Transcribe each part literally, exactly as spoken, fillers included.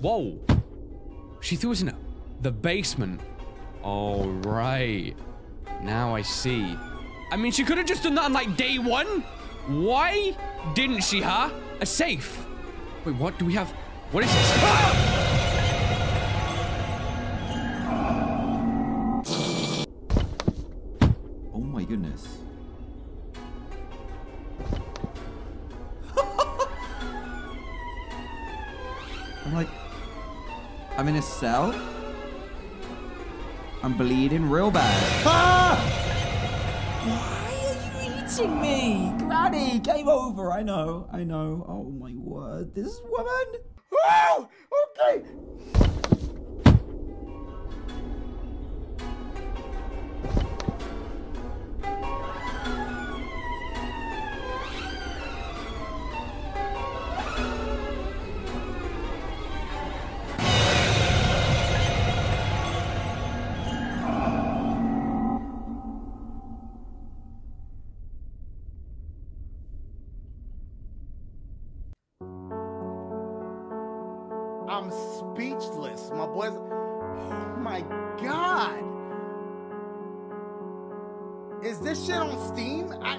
Whoa! She threw us in a, the basement. All right. Now I see. I mean, she could have just done that on like day one. Why didn't she, huh? A safe. Wait, what do we have? What is this? Ah! Oh my goodness. I'm like, I'm in a cell. I'm bleeding real bad. Ah! Why are you eating me? Granny, game over. I know, I know. Oh my word, this woman. Oh, okay. I'm speechless, my boys. Oh my God. Is this shit on Steam? I.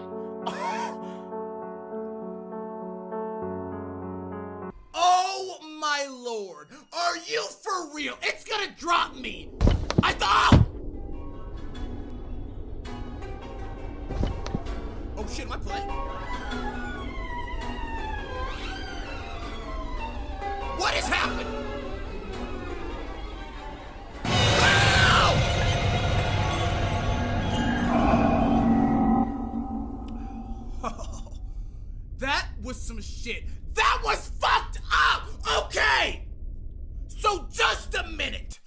Oh my Lord. Are you for real? It's gonna drop me. I thought. Oh shit, am I playing? What has happened? Oh, that was some shit. That was fucked up! Okay! So just a minute.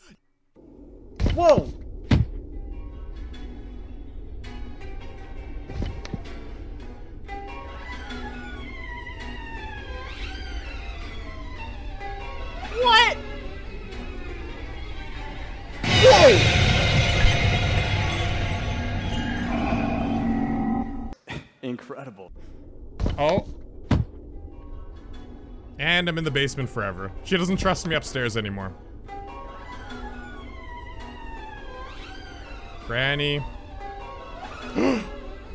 Whoa! What? Whoa! Incredible. Oh. And I'm in the basement forever. She doesn't trust me upstairs anymore. Granny.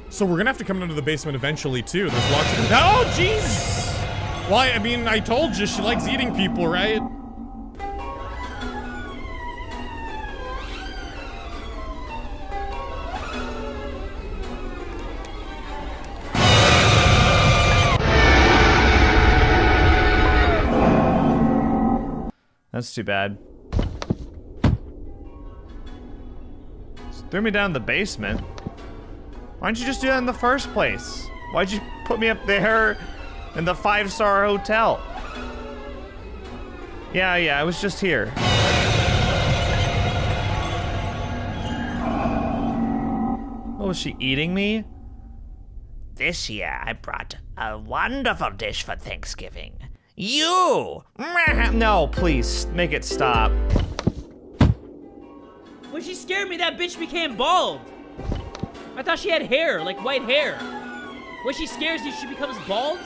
So we're gonna have to come into the basement eventually too. There's lots of- Oh, jeez! Well, I mean, I told you, she likes eating people, right? That's too bad. Just threw me down in the basement. Why didn't you just do that in the first place? Why'd you put me up there in the five-star hotel? Yeah, yeah, I was just here. What, was she eating me? This year, I brought a wonderful dish for Thanksgiving. You! No, please, make it stop. When she scared me, that bitch became bald. I thought she had hair, like white hair. When she scares you, she becomes bald?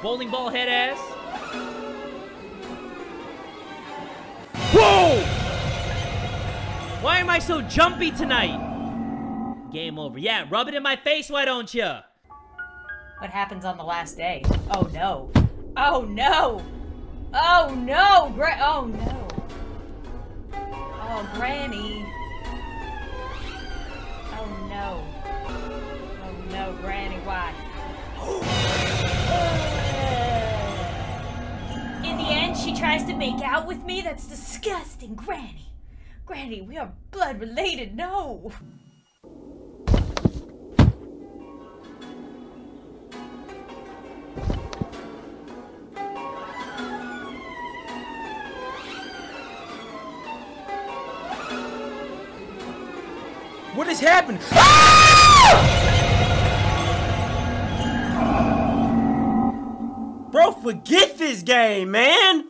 Bowling ball head ass. Whoa! Why am I so jumpy tonight? Game over. Yeah, rub it in my face, why don't ya? What happens on the last day? Oh no. Oh no! Oh no! Gra- oh no. Oh, Granny. Oh no. Oh no, Granny, why? In the end, she tries to make out with me? That's disgusting, Granny. Granny, we are blood related, no! What has happened? Ah! Bro, forget this game, man!